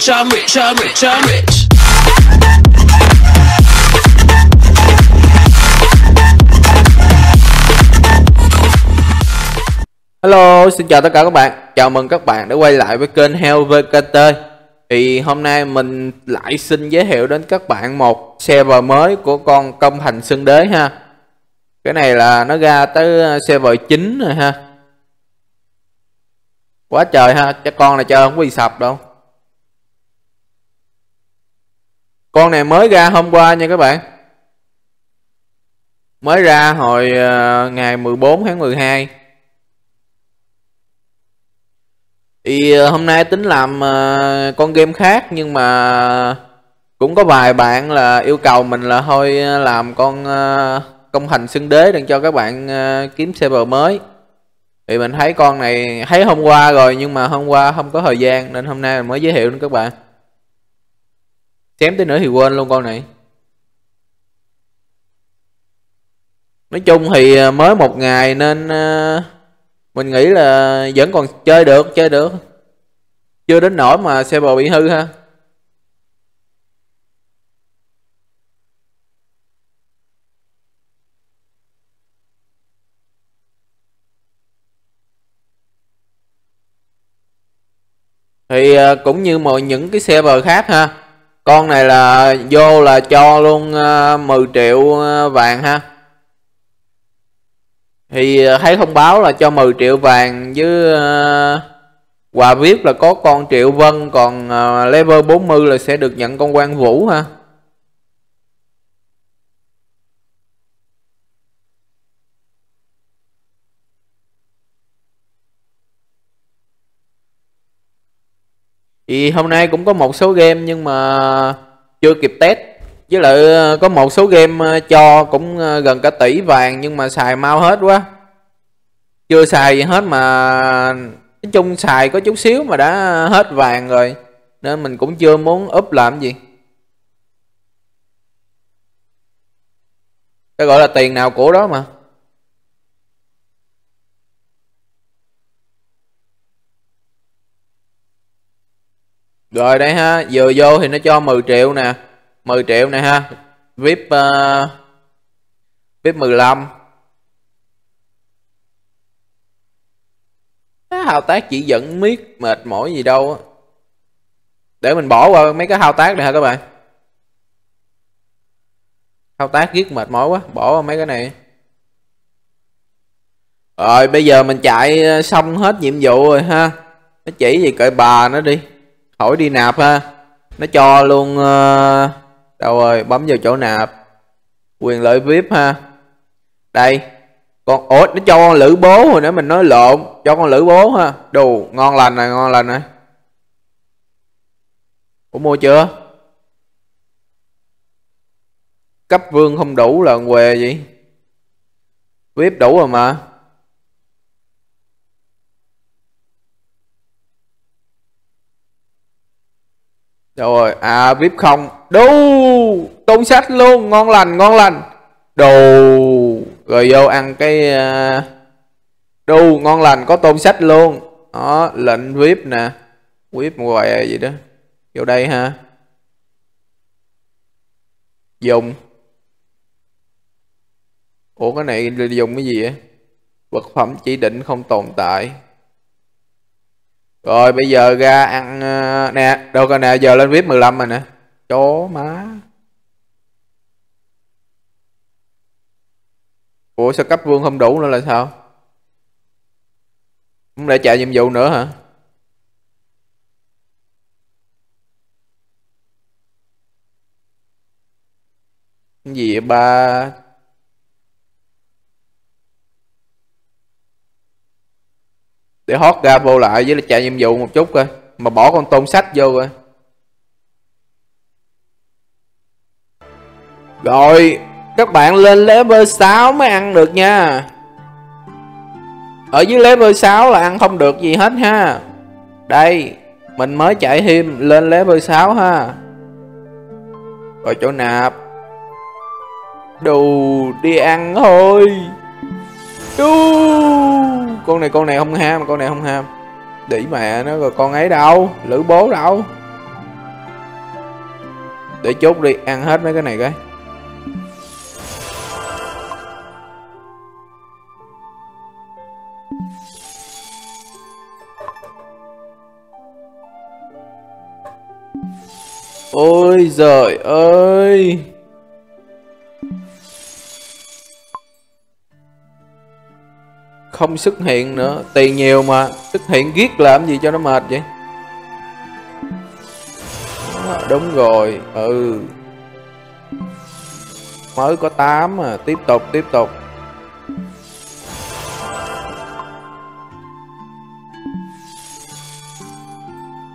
rich, I'm rich, I'm rich, I'm rich. Hello, xin chào tất cả các bạn. Chào mừng các bạn đã quay lại với kênh HeoVKT. Thì hôm nay mình lại xin giới thiệu đến các bạn một server mới của con Công Thành Xưng Đế ha. Cái này là nó ra tới server 9 rồi ha. Quá trời ha, cái con này chơi không có bị sập đâu. Con này mới ra hôm qua nha các bạn. Mới ra hồi ngày 14 tháng 12. Thì hôm nay tính làm con game khác, nhưng mà cũng có vài bạn là yêu cầu mình là thôi làm con Công Thành Xưng Đế để cho các bạn kiếm server mới. Thì mình thấy con này thấy hôm qua rồi, nhưng mà hôm qua không có thời gian nên hôm nay mình mới giới thiệu đến các bạn. Xém tới nữa thì quên luôn con này. Nói chung thì mới một ngày nên mình nghĩ là vẫn còn chơi được. Chưa đến nỗi mà server bị hư ha. Thì cũng như mọi những cái server khác ha. Con này là vô là cho luôn 10 triệu vàng ha. Thì thấy thông báo là cho 10 triệu vàng với quà viết là có con Triệu Vân, còn level 40 là sẽ được nhận con Quan Vũ ha. Thì hôm nay cũng có một số game nhưng mà chưa kịp test. Với lại có một số game cho cũng gần cả tỷ vàng nhưng mà xài mau hết quá. Chưa xài gì hết mà nói chung xài có chút xíu mà đã hết vàng rồi. Nên mình cũng chưa muốn up làm gì. Cái gọi là tiền nào của đó mà. Rồi đây ha, vừa vô thì nó cho 10 triệu nè. 10 triệu này ha. VIP 15. Cái thao tác chỉ dẫn miết mệt mỏi gì đâu á. Để mình bỏ qua mấy cái thao tác này ha các bạn. Thao tác giết mệt mỏi quá, bỏ qua mấy cái này. Rồi bây giờ mình chạy xong hết nhiệm vụ rồi ha. Nó chỉ gì cậy bà nó đi. Hỏi đi nạp ha. Nó cho luôn đâu rồi, bấm vào chỗ nạp. Quyền lợi VIP ha. Đây. Con ủa nó cho con Lữ Bố hồi nãy mình nói lộn, cho con Lữ Bố ha. Đù, ngon lành này, ngon lành này. Ủa mua chưa? Cấp vương không đủ là què gì? VIP đủ rồi mà. Rồi, à VIP không. Đu, Tôn Sách luôn, ngon lành, ngon lành. Đù, rồi vô ăn cái đu, ngon lành, có Tôn Sách luôn. Đó, lệnh VIP nè. VIP ngoài gì đó. Vô đây ha. Dùng. Ủa cái này dùng cái gì vậy? Vật phẩm chỉ định không tồn tại. Rồi bây giờ ra ăn nè, đâu coi nè, giờ lên VIP 15 rồi nè. Chó má. Ủa sao cấp vương không đủ nữa là sao? Không để chạy nhiệm vụ nữa hả? Cái gì vậy ba? Để hót ra vô lại với là chạy nhiệm vụ một chút coi. Mà bỏ con Tôn Sách vô coi. Rồi các bạn lên level 6 mới ăn được nha. Ở dưới level 6 là ăn không được gì hết ha. Đây mình mới chạy thêm lên level 6 ha. Rồi chỗ nạp. Đù đi ăn thôi. Đù. Con này không ham. Đỉ mẹ nó rồi, con ấy đâu? Lữ Bố đâu? Để chốt đi, ăn hết mấy cái này cái. Ôi giời ơi. Không xuất hiện nữa. Tiền nhiều mà. Xuất hiện giết làm gì cho nó mệt vậy. À, đúng rồi. Ừ. Mới có 8 mà. Tiếp tục, tiếp tục.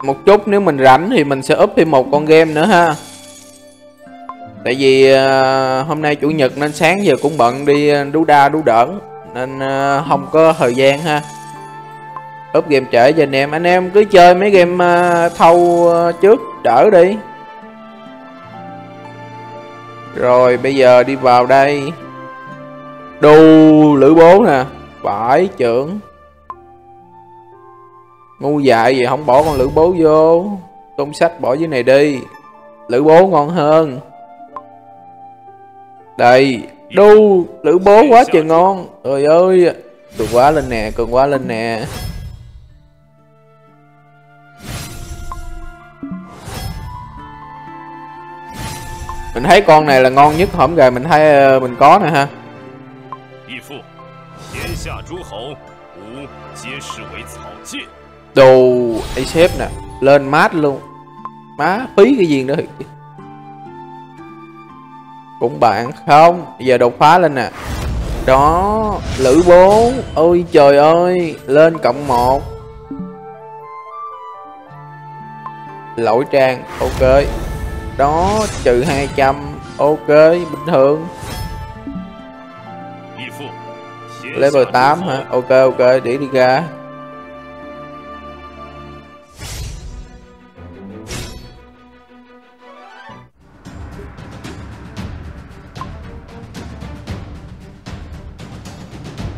Một chút nếu mình rảnh thì mình sẽ up thêm một con game nữa ha. Tại vì hôm nay chủ nhật nên sáng giờ cũng bận đi đú đa đú đỡn, nên không có thời gian ha. Up game trễ cho anh em. Anh em cứ chơi mấy game thâu trước đỡ đi. Rồi bây giờ đi vào đây. Đù Lữ Bố nè. Vãi trưởng. Ngu dại gì không bỏ con Lữ Bố vô. Tôn Sách bỏ dưới này đi. Lữ Bố ngon hơn. Đây. Đu Lữ Bố quá trời ngon. Trời ơi. Cường quá lên nè. Cường quá lên nè. Mình thấy con này là ngon nhất hổm rồi. Mình thấy mình có nè ha. Đồ ấy xếp nè. Lên mát luôn. Má phí cái gì nữa. Cũng bạn không. Bây giờ đột phá lên nè. Đó. Lữ Bố. Ôi trời ơi. Lên cộng 1. Lỗi trang. Ok. Đó. Trừ 200. Ok. Bình thường. Level 8 hả? Ok ok. Để đi ra.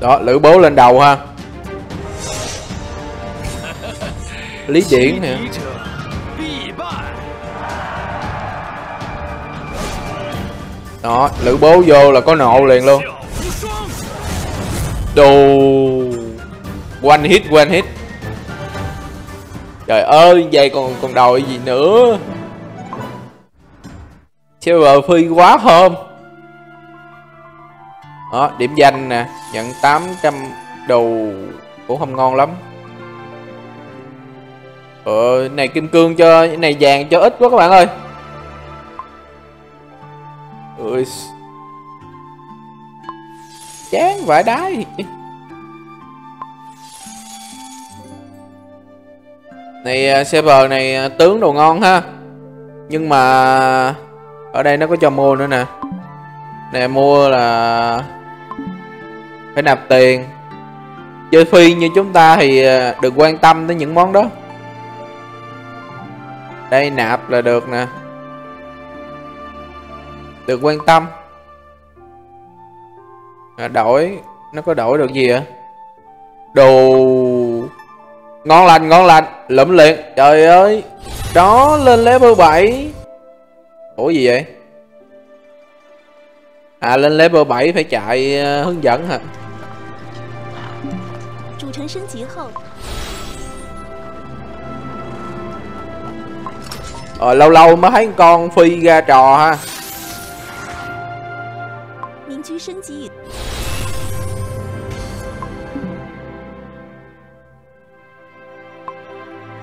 Đó, Lữ Bố lên đầu ha. Lý Điển nè. Đó, Lữ Bố vô là có nộ liền luôn. Đồ. One hit, one hit. Trời ơi, vậy còn đòi gì nữa. Server phi quá hôm. Đó, điểm danh nè, nhận 800 đồ cũng không ngon lắm. Này kim cương cho, này vàng cho ít quá các bạn ơi. Ui. Chán vãi đái. Này server này tướng đồ ngon ha. Nhưng mà ở đây nó có cho mua nữa nè. Nè mua là phải nạp tiền. Chơi phi như chúng ta thì được quan tâm tới những món đó. Đây nạp là được nè. Được quan tâm à, đổi. Nó có đổi được gì ạ? Đồ. Ngon lành, ngon lành. Lụm liền. Trời ơi. Đó lên level 7. Ủa gì vậy? À lên level 7 phải chạy hướng dẫn hả? Lâu lâu mới thấy con phi ra trò ha.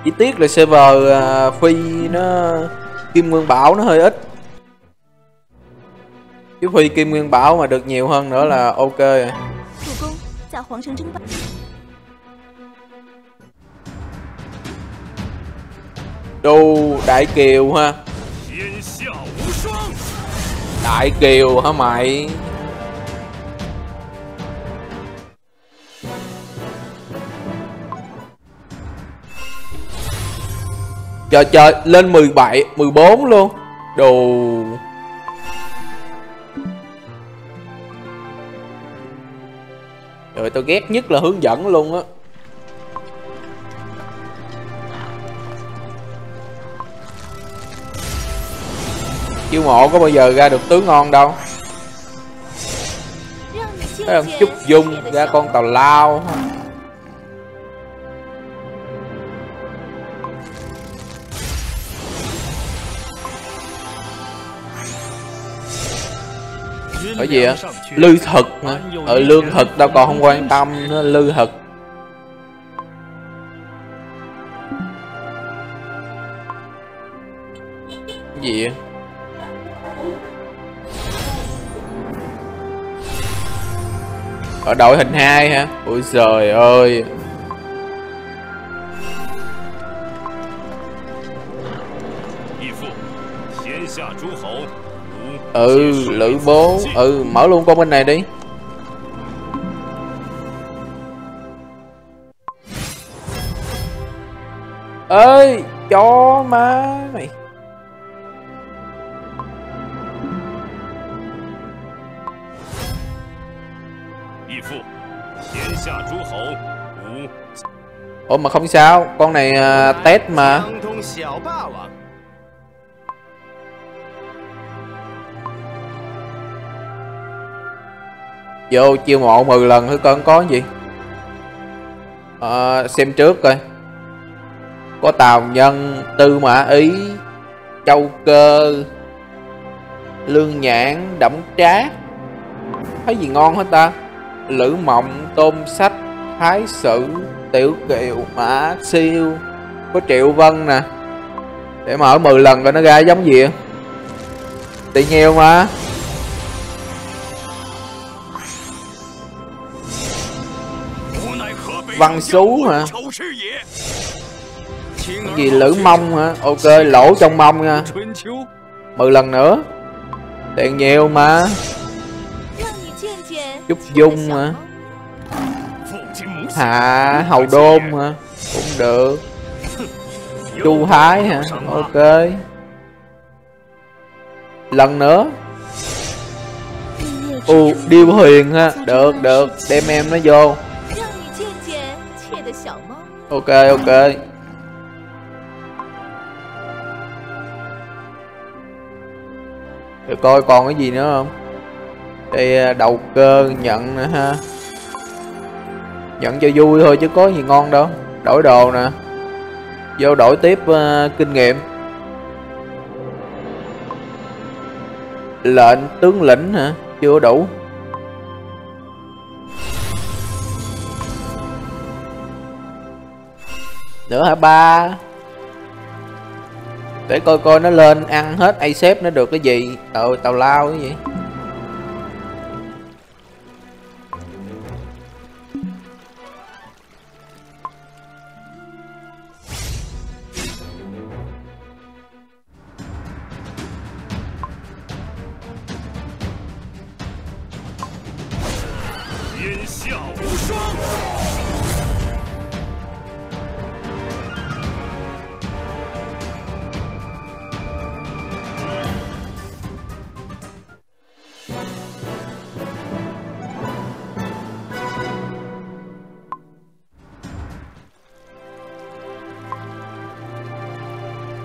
Chỉ tiếc là server phi nó kim nguyên bảo nó hơi ít. Chứ phi kim nguyên bảo mà được nhiều hơn nữa là ok. Đu Đại Kiều ha. Đại Kiều hả mày? Trời trời, lên 17, 14 luôn. Đồ. Trời, tôi ghét nhất là hướng dẫn luôn á. Chiêu Mộ có bao giờ ra được tướng ngon đâu. Thấy không? Chúc Dung ra con Tào Lao. Ở gì á? Lư Thực. Ở Lương Thực tao còn không quan tâm nữa. Lư Thực. Gì vậy? Ở đội hình 2 hả? Ôi trời ơi. Ừ, Lữ Bố. Ừ, mở luôn con bên này đi. Ơi, chó má mày. Ủa mà không sao, con này test mà. Vô chiêu mộ 10 lần thử coi có gì. Xem trước coi. Có Tào Nhân, Tư Mã Ý, Châu Cơ, Lương Nhãn, Đổng Trác. Thấy gì ngon hết ta? Lữ Mộng, Tôn Sách, Thái Sử, Tiểu Kiều, Mã Siêu. Có Triệu Vân nè. Để mở 10 lần coi nó ra giống gì. Tì nhiêu mà. Văn Xú hả? Cái gì Lữ Mông hả? Ok, lỗ trong mông nha. 10 lần nữa. Tiền nhiều mà. Chúc Dung hả? Hạ Hầu Đôn hả? Cũng được. Chu Thái hả? Ok. Lần nữa. U Điêu Thuyền hả? Được, được. Đem em nó vô. Ok, ok. Để coi còn cái gì nữa không? Đây đầu cơ nhận nữa ha. Nhận cho vui thôi chứ có gì ngon đâu. Đổi đồ nè. Vô đổi tiếp kinh nghiệm. Lệnh tướng lĩnh hả? Chưa đủ. Nữa hả ba? Để coi coi nó lên ăn hết ASEP nó được cái gì. Tào Lao cái gì.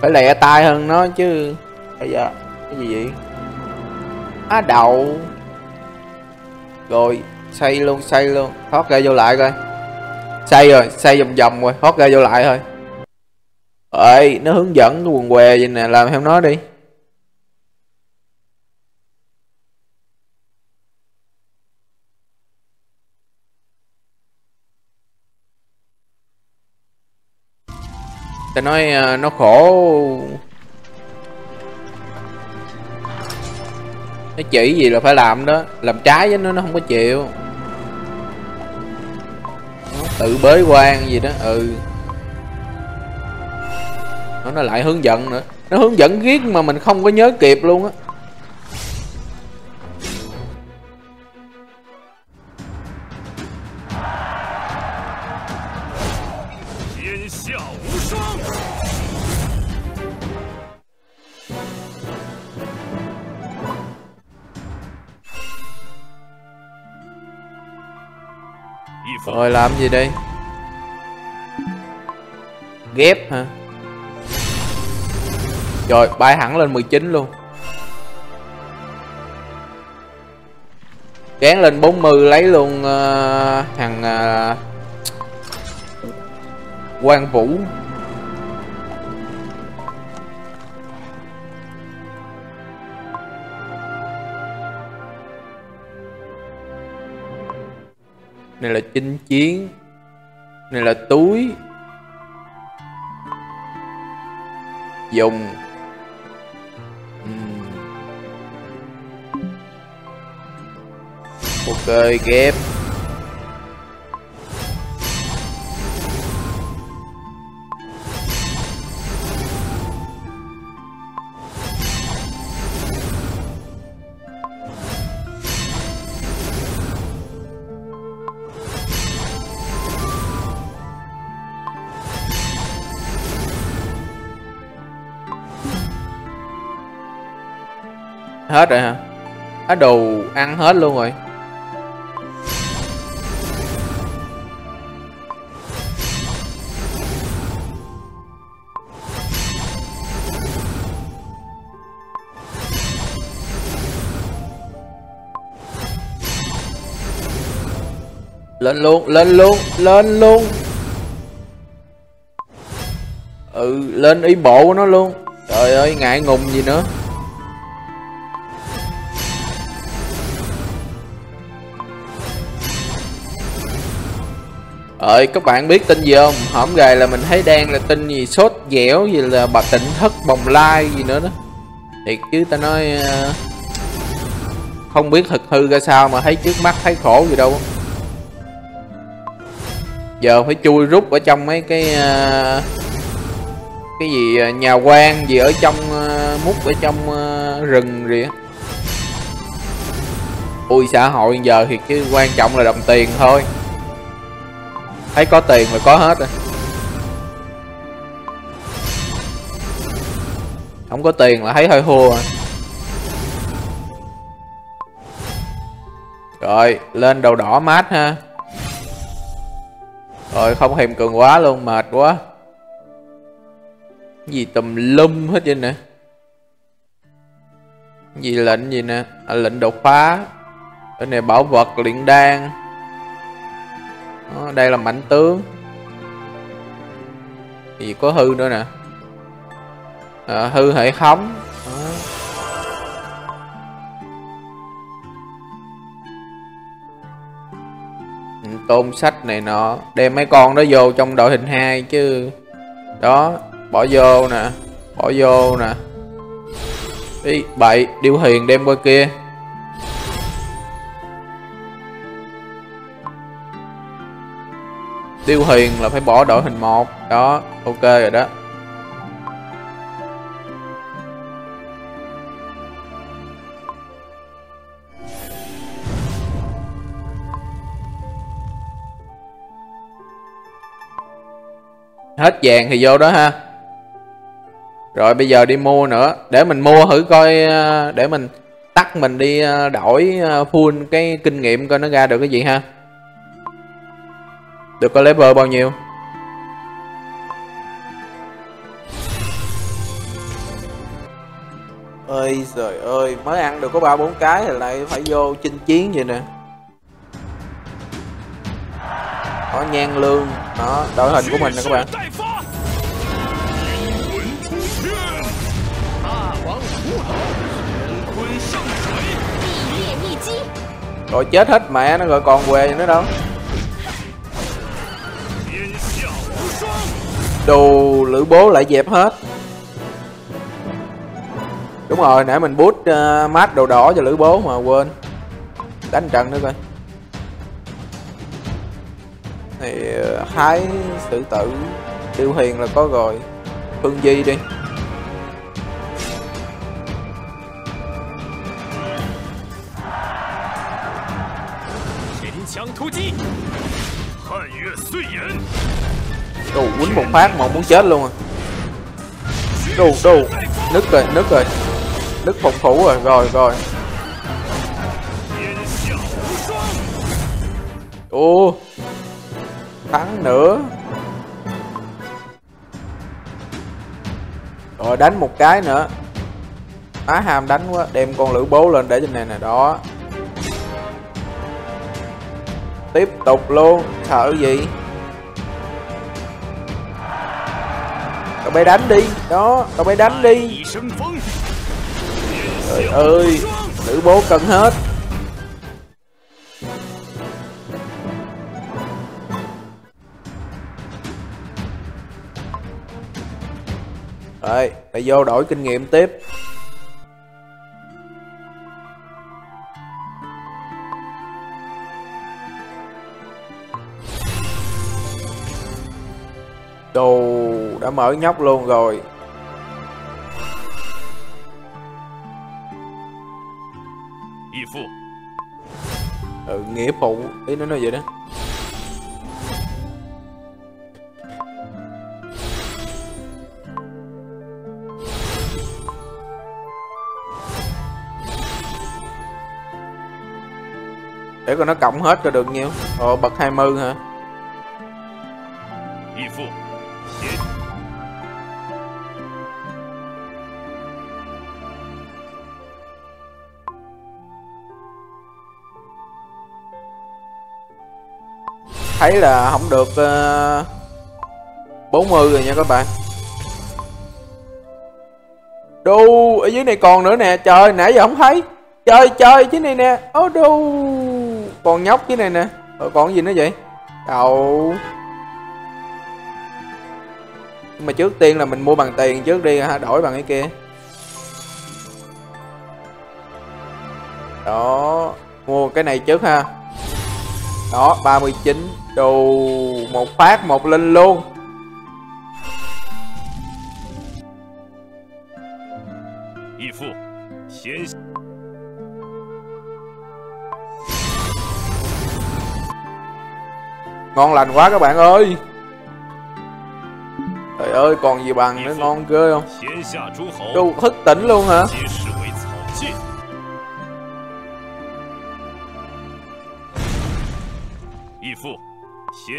Phải lẹ tay hơn nó chứ. Bây giờ cái gì vậy? Á đậu. Rồi xây luôn, xây luôn. Thoát ra vô lại coi. Xây rồi, xây vòng vòng rồi. Thoát ra vô lại thôi. Ê, nó hướng dẫn cái quần què vậy nè. Làm theo nó đi. Ta nói nó khổ. Nó chỉ gì là phải làm đó. Làm trái với nó không có chịu. Nó tự bế quan gì đó. Ừ. Nó lại hướng dẫn nữa. Nó hướng dẫn riết mà mình không có nhớ kịp luôn á. Rồi làm gì đây? Ghép hả? Rồi bay hẳn lên 19 luôn. Gán lên 40 lấy luôn thằng Quan Vũ. Này là chinh chiến. Này là túi. Dùng. Ok, ghép. Hết rồi hả? Á đồ ăn hết luôn rồi. Lên luôn, lên luôn, lên luôn. Ừ, lên ý bộ của nó luôn. Trời ơi, ngại ngùng gì nữa. Ơi, các bạn biết tin gì không? Hổm gầy là mình thấy đang là tin gì sốt dẻo gì là bà Tịnh Thất Bồng Lai gì nữa đó. Thiệt chứ ta nói không biết thực hư ra sao mà thấy trước mắt thấy khổ gì đâu. Giờ phải chui rút ở trong mấy cái gì nhà quan gì ở trong mút ở trong rừng rìa. Ui xã hội giờ thì cái quan trọng là đồng tiền thôi. Thấy có tiền là có hết rồi. Không có tiền là thấy hơi hua rồi. Rồi, lên đầu đỏ mát ha. Rồi, không thèm cường quá luôn, mệt quá. Cái gì tùm lum hết vậy nè. Cái gì lệnh gì nè, à, lệnh đột phá. Ở này bảo vật luyện đan. Đó, đây là mãnh tướng. Gì có hư nữa nè. À, hư hệ thống. Đó. Tôn Sách này nọ. Đem mấy con đó vô trong đội hình 2 chứ. Đó. Bỏ vô nè. Bỏ vô nè. Ý, bậy. Điêu Thuyền đem qua kia. Điêu Thuyền là phải bỏ đội hình 1. Đó, ok rồi đó. Hết vàng thì vô đó ha. Rồi bây giờ đi mua nữa. Để mình mua thử coi. Để mình tắt mình đi đổi full cái kinh nghiệm coi nó ra được cái gì ha. Được có level bao nhiêu? Ơi trời ơi, mới ăn được có 3-4 cái thì lại phải vô chinh chiến vậy nè. Có nhan lương. Đó, đội hình của mình nè các bạn. Rồi chết hết mẹ nó rồi còn què gì nữa đâu. Đồ Lữ Bố lại dẹp hết. Đúng rồi, nãy mình boost mát đồ đỏ cho Lữ Bố mà quên. Đánh trận nữa coi. Thì Thái Sử Tử Tiêu Hiền là có rồi. Phương Di đi. Đồ quýnh một phát mà muốn chết luôn à. Đồ đồ. Nứt rồi, nứt rồi. Nứt phục thủ rồi, rồi rồi. Ô, thắng nữa. Rồi đánh một cái nữa. Má hàm đánh quá. Đem con Lữ Bố lên để trên này nè. Đó. Tiếp tục luôn, sợ gì. Cậu bé đánh đi, đó, cậu bé đánh đi. Trời ơi, Lữ Bố cần hết. Rồi, lại vô đổi kinh nghiệm tiếp. Đồ, đã mở nhóc luôn rồi. Ừ, nghĩa phụ, ý nó nói vậy đó. Để coi nó cộng hết cho được nhiêu. Ồ, bật 20 hả? Thấy là không được 40 rồi nha các bạn. Đu, ở dưới này còn nữa nè. Trời, nãy giờ không thấy. Trời, trời, dưới này nè. Ô đu, còn nhóc dưới này nè. Rồi còn gì nữa vậy? Đậu. Nhưng mà trước tiên là mình mua bằng tiền trước đi ha, đổi bằng cái kia. Đó, mua cái này trước ha. Đó, 39 đồ, một phát một linh luôn. Ngon lành quá các bạn ơi. Trời ơi, còn gì bằng nữa, ngon ghê không? Đồ thức tỉnh luôn hả?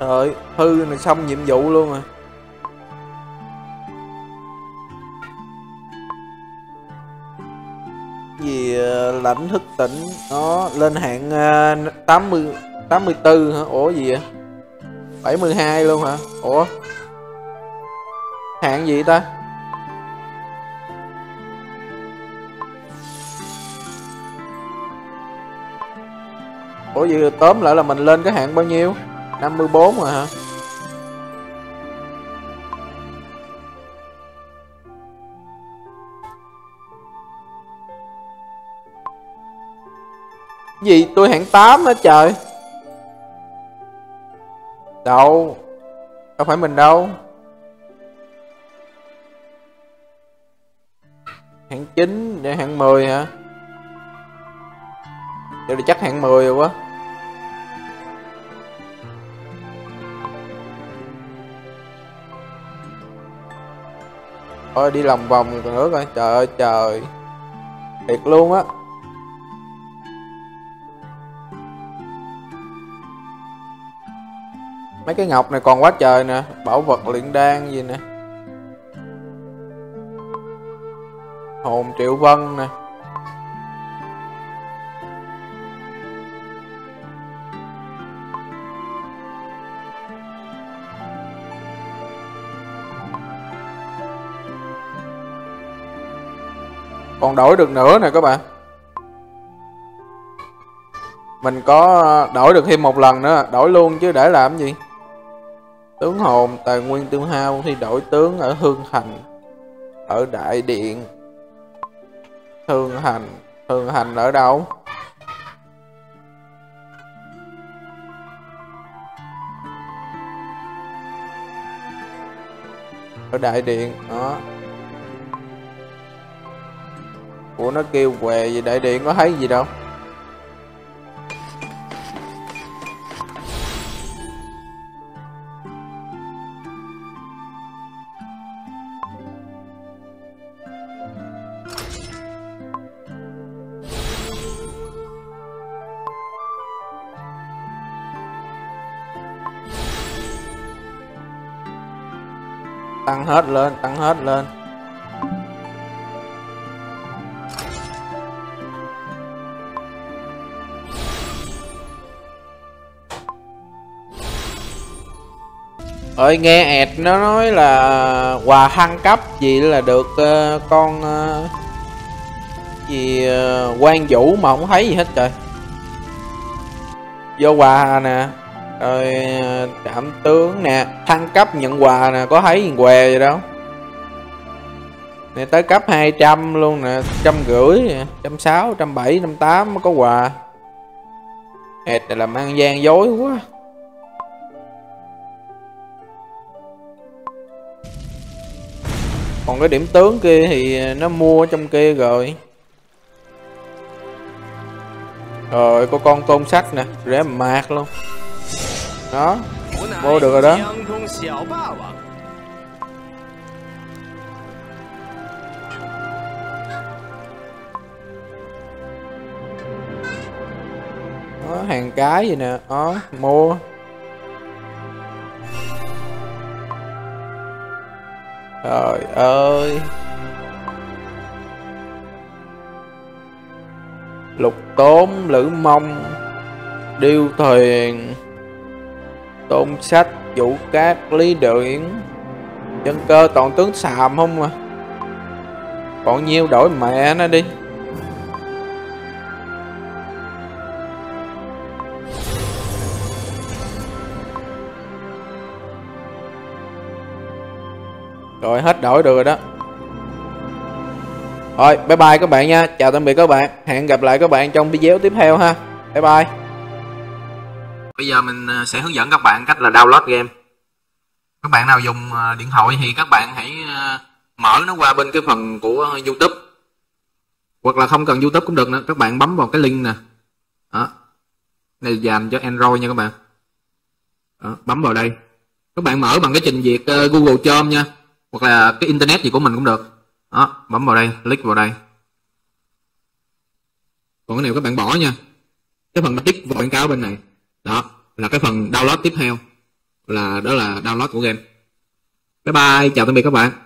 Trời, hư này xong nhiệm vụ luôn rồi. Gì lãnh thức tỉnh, nó lên hạng 84 hả? Ủa gì vậy? 72 luôn hả? Ủa? Hạng gì ta? Ủa vậy tóm lại là mình lên cái hạng bao nhiêu? 54 rồi hả? Gì tôi hạng 8 hả trời? Đâu, đâu phải mình đâu. Hạng 9 để hạng 10 hả? Vậy là chắc hạng 10 rồi quá. Thôi đi lòng vòng còn nữa coi. Trời ơi trời, thiệt luôn á. Mấy cái ngọc này còn quá trời nè. Bảo vật luyện đan gì nè. Hồn Triệu Vân nè. Còn đổi được nữa nè các bạn. Mình có đổi được thêm một lần nữa. Đổi luôn chứ để làm gì. Tướng hồn, tài nguyên tiêu hao thì đổi tướng ở Hương Thành. Ở Đại Điện. Hương Thành. Hương Thành ở đâu? Ở Đại Điện. Đó. Ủa nó kêu què gì? Đại Điện có thấy gì đâu. Tăng hết lên, tăng hết lên. Ơi nghe ẹt nó nói là quà thăng cấp gì là được con gì Quan Vũ mà không thấy gì hết trời. Vô quà nè, rồi trạm tướng nè, thăng cấp nhận quà nè, có thấy gì què gì đâu. Nè tới cấp 200 luôn nè, 150 nè, 160, 170, 180 mới có quà. Ẹt này làm ăn gian dối quá. Còn cái điểm tướng kia thì nó mua trong kia rồi. Rồi có con Tôn Sách nè, rẻ mạt luôn. Đó, vô được rồi đó. Đó, hàng cái gì nè, đó, mua. Trời ơi. Lục Tốm, Lữ Mông, Điêu Thuyền, Tôn Sách, Vũ Cát, Lý Đưỡng, Dân Cơ toàn tướng xàm không à. Còn nhiêu đổi mẹ nó đi. Rồi hết đổi được rồi đó. Rồi bye bye các bạn nha. Chào tạm biệt các bạn. Hẹn gặp lại các bạn trong video tiếp theo ha. Bye bye. Bây giờ mình sẽ hướng dẫn các bạn cách là download game. Các bạn nào dùng điện thoại thì các bạn hãy mở nó qua bên cái phần của YouTube. Hoặc là không cần YouTube cũng được nữa. Các bạn bấm vào cái link nè. Đó. Này dành cho Android nha các bạn. Đó. Bấm vào đây. Các bạn mở bằng cái trình duyệt Google Chrome nha. Hoặc là cái internet gì của mình cũng được. Đó, bấm vào đây, click vào đây. Còn cái này các bạn bỏ nha. Cái phần tích vào quảng cáo bên này. Đó, là cái phần download tiếp theo. Đó là download của game. Bye bye, chào tạm biệt các bạn.